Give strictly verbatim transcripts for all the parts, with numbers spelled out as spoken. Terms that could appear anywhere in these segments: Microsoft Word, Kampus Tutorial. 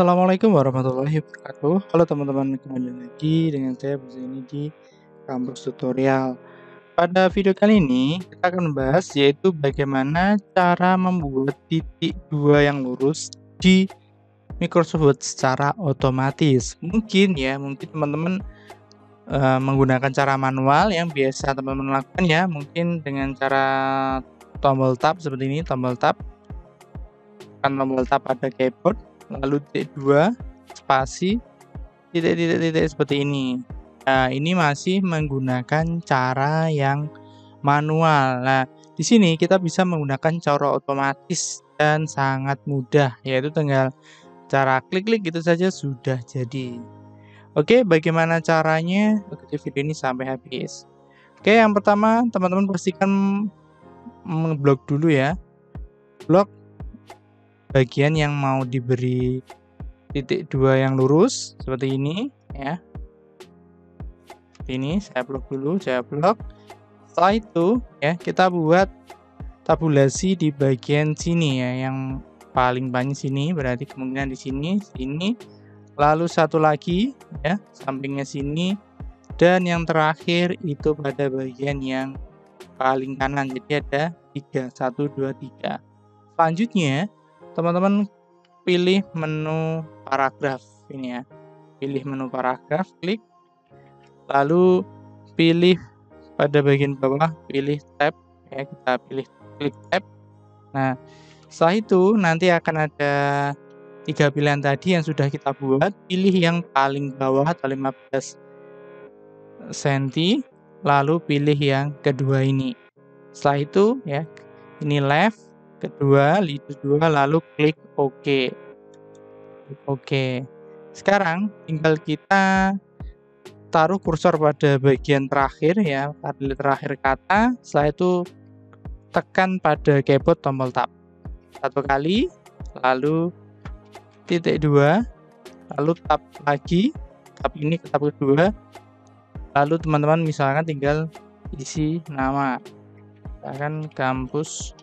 Assalamualaikum warahmatullahi wabarakatuh. Halo teman-teman, kembali lagi dengan saya bersama di Kampus Tutorial. Pada video kali ini kita akan membahas yaitu bagaimana cara membuat titik dua yang lurus di Microsoft Word secara otomatis. Mungkin ya, mungkin teman-teman e, menggunakan cara manual yang biasa teman-teman lakukan ya. Mungkin dengan cara tombol tab seperti ini, tombol tab, kan tombol tab pada keyboard. Lalu titik dua spasi titik-titik-titik seperti ini. Nah, ini masih menggunakan cara yang manual. Nah, di sini kita bisa menggunakan cara otomatis dan sangat mudah, yaitu tinggal cara klik-klik gitu saja sudah jadi. Oke, bagaimana caranya? Ikuti video ini sampai habis. Oke, yang pertama teman-teman pastikan ngeblok dulu ya, blok bagian yang mau diberi titik dua yang lurus seperti ini ya. Ini saya blok dulu, saya blok. Setelah itu ya kita buat tabulasi di bagian sini ya, yang paling banyak sini, berarti kemungkinan di sini, sini, lalu satu lagi ya sampingnya sini, dan yang terakhir itu pada bagian yang paling kanan. Jadi ada tiga, satu, dua, tiga. Selanjutnya teman-teman pilih menu paragraf ini ya, pilih menu paragraf, klik, lalu pilih pada bagian bawah, pilih tab ya, kita pilih klik tab. Nah, setelah itu nanti akan ada tiga pilihan tadi yang sudah kita buat, pilih yang paling bawah atau lima belas sentimeter, lalu pilih yang kedua ini. Setelah itu ya, ini left kedua, itu dua, lalu klik OK. Oke, sekarang tinggal kita taruh kursor pada bagian terakhir ya, pada terakhir kata. Setelah itu tekan pada keyboard tombol tab satu kali, lalu titik dua, lalu tab lagi, tab ini ke tab kedua, lalu teman-teman misalkan tinggal isi nama, misalkan Kampus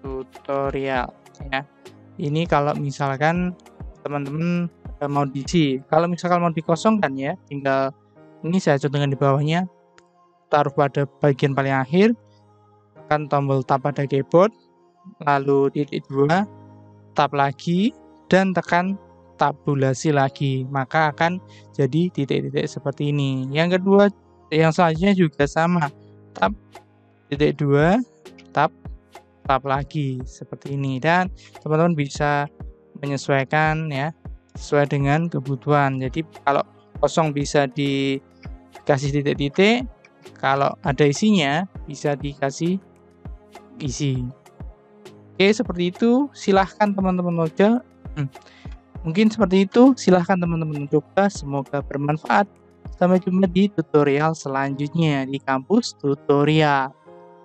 Tutorial ya. Ini kalau misalkan teman-teman mau diisi, kalau misalkan mau dikosongkan ya, tinggal ini saya contohkan di bawahnya, taruh pada bagian paling akhir, tekan tombol tab pada keyboard, lalu titik dua, tab lagi, dan tekan tabulasi lagi, maka akan jadi titik-titik seperti ini. Yang kedua, yang selanjutnya juga sama, tab titik dua, tab tab lagi seperti ini, dan teman-teman bisa menyesuaikan ya sesuai dengan kebutuhan. Jadi kalau kosong bisa dikasih titik-titik, kalau ada isinya bisa dikasih isi. Oke, seperti itu. Silahkan teman-teman coba. Hmm. Mungkin seperti itu. Silahkan teman-teman coba. Semoga bermanfaat. Sampai jumpa di tutorial selanjutnya di Kampus Tutorial.